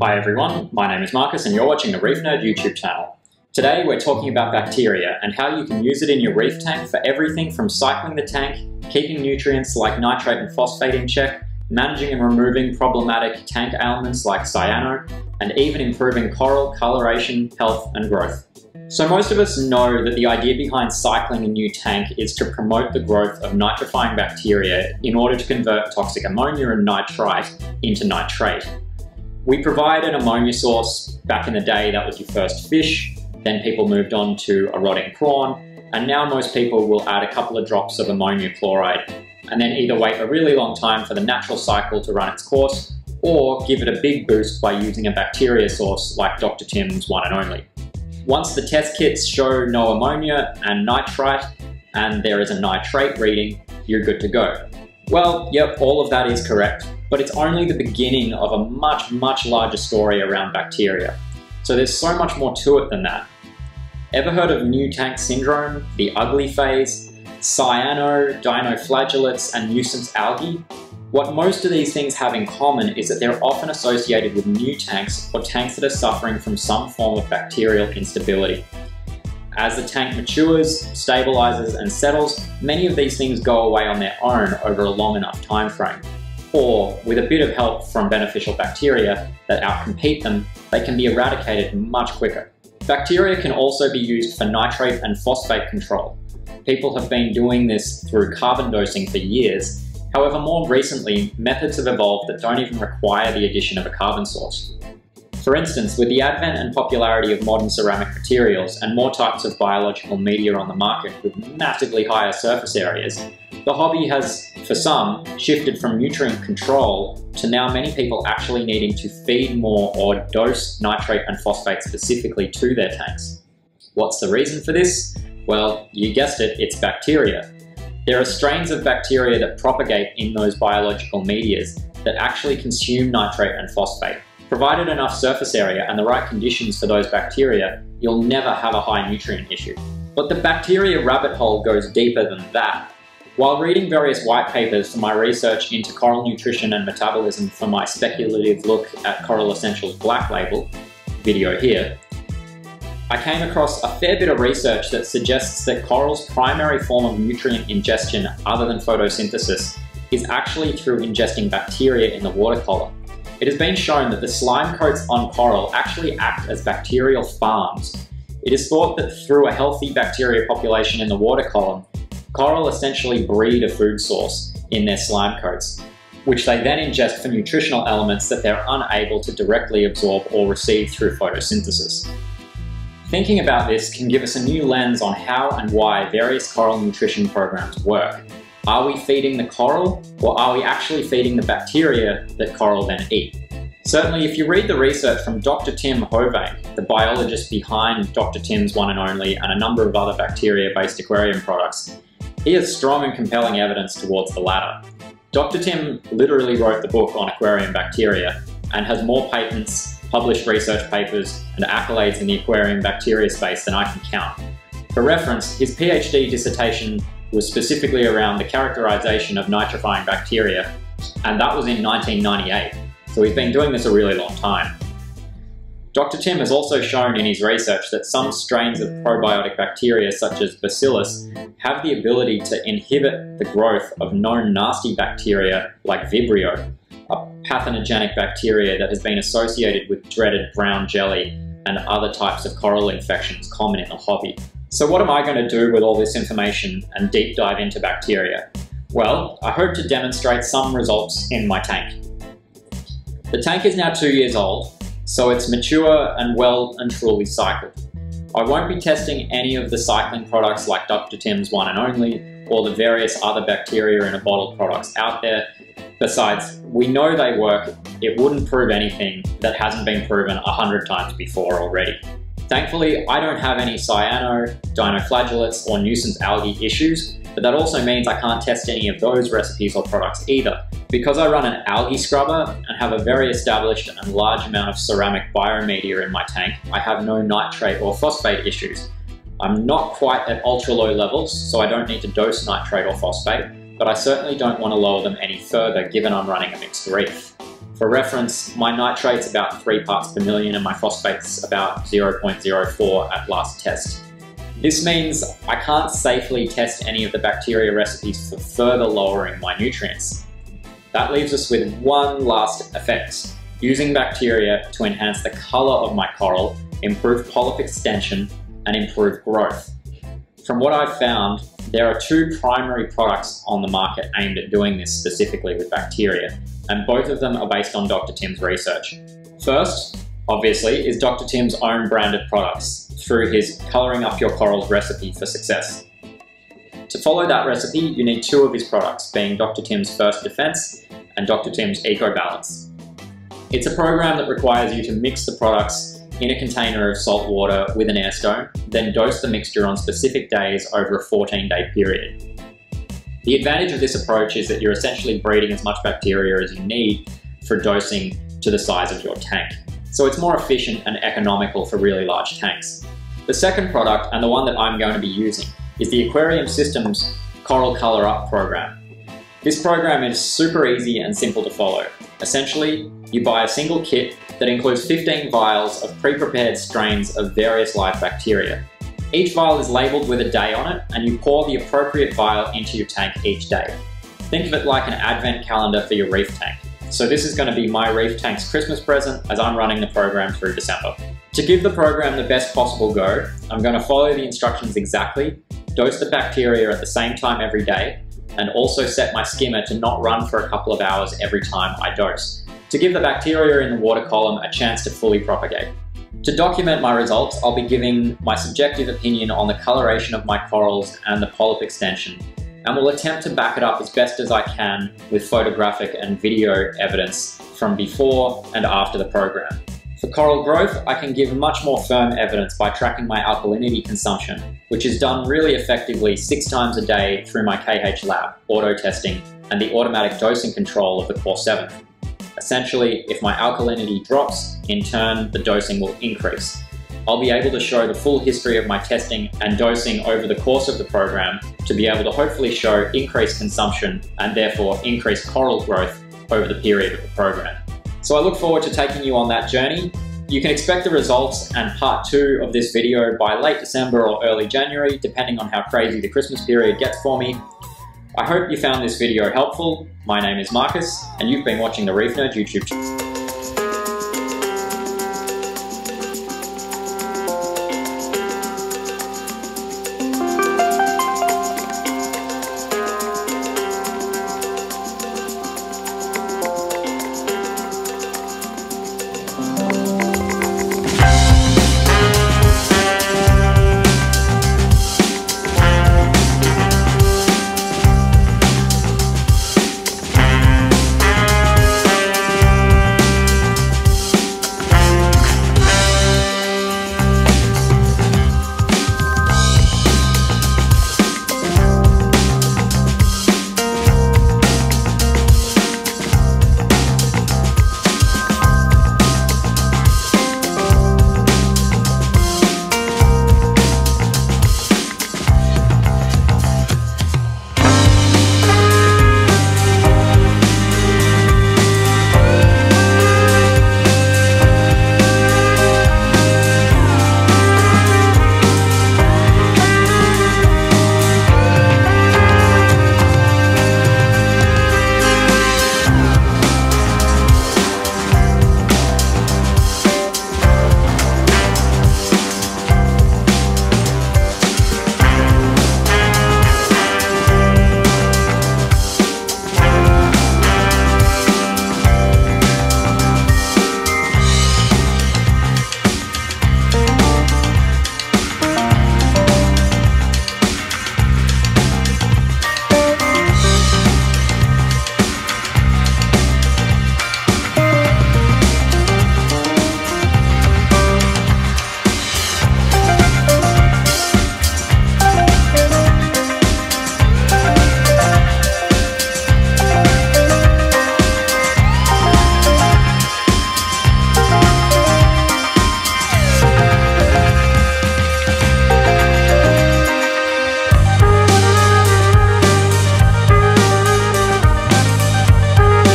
Hi everyone, my name is Marcus and you're watching the Reef Nerd YouTube channel. Today we're talking about bacteria and how you can use it in your reef tank for everything from cycling the tank, keeping nutrients like nitrate and phosphate in check, managing and removing problematic tank ailments like cyano, and even improving coral coloration, health and growth. So most of us know that the idea behind cycling a new tank is to promote the growth of nitrifying bacteria in order to convert toxic ammonia and nitrite into nitrate. We provide an ammonia source. Back in the day, that was your first fish. Then people moved on to a rotting prawn. And now most people will add a couple of drops of ammonia chloride and then either wait a really long time for the natural cycle to run its course or give it a big boost by using a bacteria source like Dr. Tim's One and Only. Once the test kits show no ammonia and nitrite and there is a nitrate reading, you're good to go. Well, yep, all of that is correct. But it's only the beginning of a much, much larger story around bacteria. So there's so much more to it than that. Ever heard of new tank syndrome, the ugly phase, cyano, dinoflagellates, and nuisance algae? What most of these things have in common is that they're often associated with new tanks or tanks that are suffering from some form of bacterial instability. As the tank matures, stabilizes, and settles, many of these things go away on their own over a long enough time frame. Or, with a bit of help from beneficial bacteria that outcompete them, they can be eradicated much quicker. Bacteria can also be used for nitrate and phosphate control. People have been doing this through carbon dosing for years. However, more recently, methods have evolved that don't even require the addition of a carbon source. For instance, with the advent and popularity of modern ceramic materials and more types of biological media on the market with massively higher surface areas, the hobby has, for some, shifted from nutrient control to now many people actually needing to feed more or dose nitrate and phosphate specifically to their tanks. What's the reason for this? Well, you guessed it, it's bacteria. There are strains of bacteria that propagate in those biological medias that actually consume nitrate and phosphate. Provided enough surface area and the right conditions for those bacteria, you'll never have a high nutrient issue. But the bacteria rabbit hole goes deeper than that. While reading various white papers for my research into coral nutrition and metabolism for my speculative look at Coral Essentials Black Label, video here, I came across a fair bit of research that suggests that coral's primary form of nutrient ingestion other than photosynthesis is actually through ingesting bacteria in the water collar. It has been shown that the slime coats on coral actually act as bacterial farms. It is thought that through a healthy bacteria population in the water column, coral essentially breed a food source in their slime coats, which they then ingest for nutritional elements that they're unable to directly absorb or receive through photosynthesis. Thinking about this can give us a new lens on how and why various coral nutrition programs work. Are we feeding the coral, or are we actually feeding the bacteria that coral then eat? Certainly, if you read the research from Dr. Tim Hovanec, the biologist behind Dr. Tim's One and Only and a number of other bacteria-based aquarium products, he has strong and compelling evidence towards the latter. Dr. Tim literally wrote the book on aquarium bacteria and has more patents, published research papers, and accolades in the aquarium bacteria space than I can count. For reference, his PhD dissertation was specifically around the characterization of nitrifying bacteria, and that was in 1998, so he's been doing this a really long time. Dr. Tim has also shown in his research that some strains of probiotic bacteria such as Bacillus have the ability to inhibit the growth of known nasty bacteria like Vibrio, a pathogenic bacteria that has been associated with dreaded brown jelly and other types of coral infections common in the hobby. So what am I going to do with all this information and deep dive into bacteria? Well, I hope to demonstrate some results in my tank. The tank is now 2 years old, so it's mature and well and truly cycled. I won't be testing any of the cycling products like Dr. Tim's One and Only or the various other bacteria in a bottle products out there. Besides, we know they work. It wouldn't prove anything that hasn't been proven 100 times before already. Thankfully, I don't have any cyano, dinoflagellates, or nuisance algae issues, but that also means I can't test any of those recipes or products either. Because I run an algae scrubber and have a very established and large amount of ceramic biomedia in my tank, I have no nitrate or phosphate issues. I'm not quite at ultra low levels, so I don't need to dose nitrate or phosphate, but I certainly don't want to lower them any further given I'm running a mixed reef. For reference, my nitrate's about 3 parts per million and my phosphate's about 0.04 at last test. This means I can't safely test any of the bacteria recipes for further lowering my nutrients. That leaves us with one last effect: using bacteria to enhance the colour of my coral, improve polyp extension, and improve growth. From what I've found, there are 2 primary products on the market aimed at doing this specifically with bacteria, and both of them are based on Dr. Tim's research. First, obviously, is Dr. Tim's own branded products through his Colouring Up Your Corals recipe for success. To follow that recipe, you need 2 of his products, being Dr. Tim's First Defense and Dr. Tim's Eco Balance. It's a program that requires you to mix the products in a container of salt water with an air stone, then dose the mixture on specific days over a 14-day period. The advantage of this approach is that you're essentially breeding as much bacteria as you need for dosing to the size of your tank. So it's more efficient and economical for really large tanks. The second product, and the one that I'm going to be using, is the Aquarium Systems Coral Colour Up program. This program is super easy and simple to follow. Essentially, you buy a single kit that includes 15 vials of pre-prepared strains of various live bacteria. Each vial is labelled with a day on it, and you pour the appropriate vial into your tank each day. Think of it like an advent calendar for your reef tank. So this is going to be my reef tank's Christmas present, as I'm running the program through December. To give the program the best possible go, I'm going to follow the instructions exactly, dose the bacteria at the same time every day, and also set my skimmer to not run for a couple of hours every time I dose, to give the bacteria in the water column a chance to fully propagate. To document my results, I'll be giving my subjective opinion on the coloration of my corals and the polyp extension, and will attempt to back it up as best as I can with photographic and video evidence from before and after the program. For coral growth, I can give much more firm evidence by tracking my alkalinity consumption, which is done really effectively 6 times a day through my KH lab, auto-testing, and the automatic dosing control of the Core 7. Essentially, if my alkalinity drops, in turn, the dosing will increase. I'll be able to show the full history of my testing and dosing over the course of the program to be able to hopefully show increased consumption and therefore increased coral growth over the period of the program. So I look forward to taking you on that journey. You can expect the results and part 2 of this video by late December or early January, depending on how crazy the Christmas period gets for me. I hope you found this video helpful. My name is Marcus, and you've been watching the Reef Nerd YouTube channel.